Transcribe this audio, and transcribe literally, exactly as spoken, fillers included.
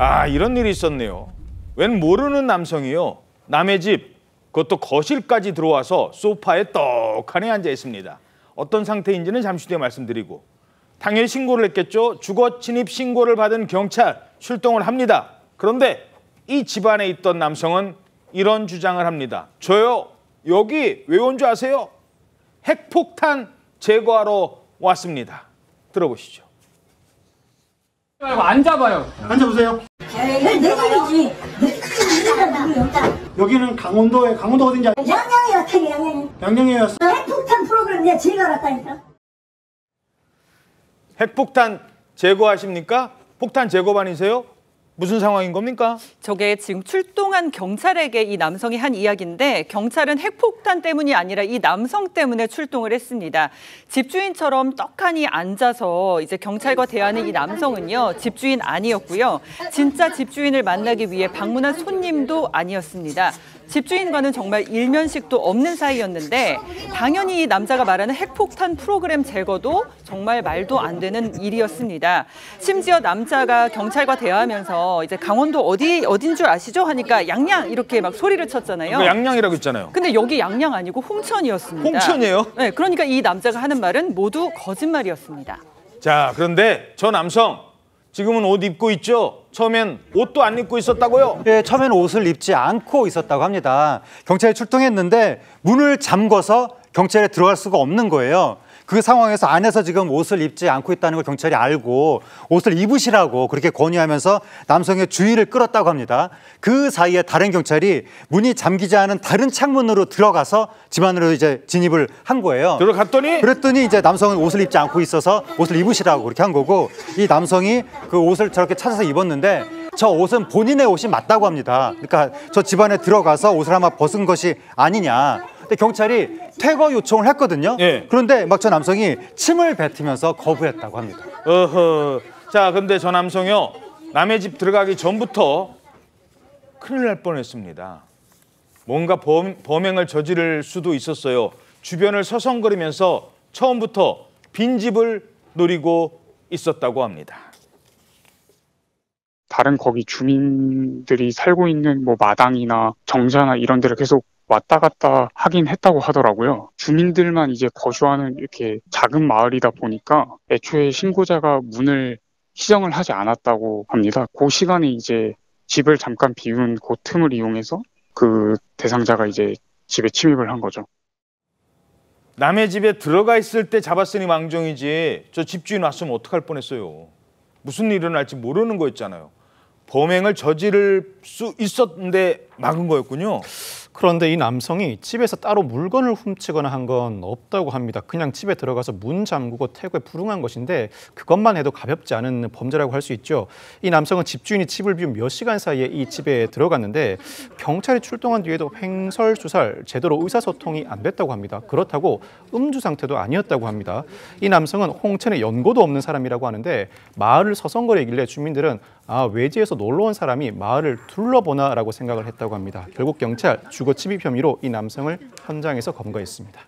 아, 이런 일이 있었네요. 웬 모르는 남성이요, 남의 집, 그것도 거실까지 들어와서 소파에 떡하니 앉아 있습니다. 어떤 상태인지는 잠시 뒤에 말씀드리고, 당연히 신고를 했겠죠. 주거 침입 신고를 받은 경찰 출동을 합니다. 그런데 이 집안에 있던 남성은 이런 주장을 합니다. 저요, 여기 왜 온 줄 아세요? 핵폭탄 제거하러 왔습니다. 들어보시죠. 안 잡아요. 앉아보세요. 내 집이지. 여기는 강원도에, 강원도 어딘지 알아요? 양양이었어요, 양양이. 양양이었어. 핵폭탄 프로그램 내가 제가 알았다니까. 핵폭탄 제거하십니까? 폭탄 제거반이세요? 무슨 상황인 겁니까? 저게 지금 출동한 경찰에게 이 남성이 한 이야기인데, 경찰은 핵폭탄 때문이 아니라 이 남성 때문에 출동을 했습니다. 집주인처럼 떡하니 앉아서 이제 경찰과 대화하는 이 남성은요, 집주인 아니었고요. 진짜 집주인을 만나기 위해 방문한 손님도 아니었습니다. 집주인과는 정말 일면식도 없는 사이였는데, 당연히 이 남자가 말하는 핵폭탄 프로그램 제거도 정말 말도 안 되는 일이었습니다. 심지어 남자가 경찰과 대화하면서 이제 강원도 어디, 어딘 줄 아시죠? 하니까 양양 이렇게 막 소리를 쳤잖아요. 양양이라고 했잖아요. 근데 여기 양양 아니고 홍천이었습니다. 홍천이에요? 네, 그러니까 이 남자가 하는 말은 모두 거짓말이었습니다. 자, 그런데 저 남성, 지금은 옷 입고 있죠? 처음엔 옷도 안 입고 있었다고요? 예, 처음엔 옷을 입지 않고 있었다고 합니다. 경찰이 출동했는데 문을 잠궈서 경찰에 들어갈 수가 없는 거예요. 그 상황에서 안에서 지금 옷을 입지 않고 있다는 걸 경찰이 알고 옷을 입으시라고 그렇게 권유하면서 남성의 주의를 끌었다고 합니다. 그 사이에 다른 경찰이 문이 잠기지 않은 다른 창문으로 들어가서 집 안으로 이제 진입을 한 거예요. 들어갔더니? 그랬더니 이제 남성은 옷을 입지 않고 있어서 옷을 입으시라고 그렇게 한 거고, 이 남성이 그 옷을 저렇게 찾아서 입었는데 저 옷은 본인의 옷이 맞다고 합니다. 그러니까 저 집 안에 들어가서 옷을 아마 벗은 것이 아니냐. 근데 경찰이 퇴거 요청을 했거든요. 예. 그런데 막 저 남성이 침을 뱉으면서 거부했다고 합니다. 어허. 자, 근데 저 남성이요, 남의 집 들어가기 전부터 큰일 날 뻔했습니다. 뭔가 범, 범행을 저지를 수도 있었어요. 주변을 서성거리면서 처음부터 빈집을 노리고 있었다고 합니다. 다른 거기 주민들이 살고 있는 뭐 마당이나 정자나 이런 데를 계속 왔다 갔다 하긴 했다고 하더라고요. 주민들만 이제 거주하는 이렇게 작은 마을이다 보니까 애초에 신고자가 문을 시정을 하지 않았다고 합니다. 그 시간에 이제 집을 잠깐 비운 그 틈을 이용해서 그 대상자가 이제 집에 침입을 한 거죠. 남의 집에 들어가 있을 때 잡았으니 망정이지, 저 집주인 왔으면 어떡할 뻔했어요. 무슨 일이 일어날지 모르는 거였잖아요. 범행을 저지를 수 있었는데 막은 거였군요. 그런데 이 남성이 집에서 따로 물건을 훔치거나 한 건 없다고 합니다. 그냥 집에 들어가서 문 잠그고 퇴거에 불응한 것인데, 그것만 해도 가볍지 않은 범죄라고 할 수 있죠. 이 남성은 집주인이 집을 비운 몇 시간 사이에 이 집에 들어갔는데 경찰이 출동한 뒤에도 횡설수설, 제대로 의사소통이 안 됐다고 합니다. 그렇다고 음주 상태도 아니었다고 합니다. 이 남성은 홍천에 연고도 없는 사람이라고 하는데, 마을을 서성거리길래 주민들은 아, 외지에서 놀러 온 사람이 마을을 둘러보나라고 생각을 했다고 합니다. 결국 경찰 주거 침입 혐의로 이 남성을 현장에서 검거했습니다.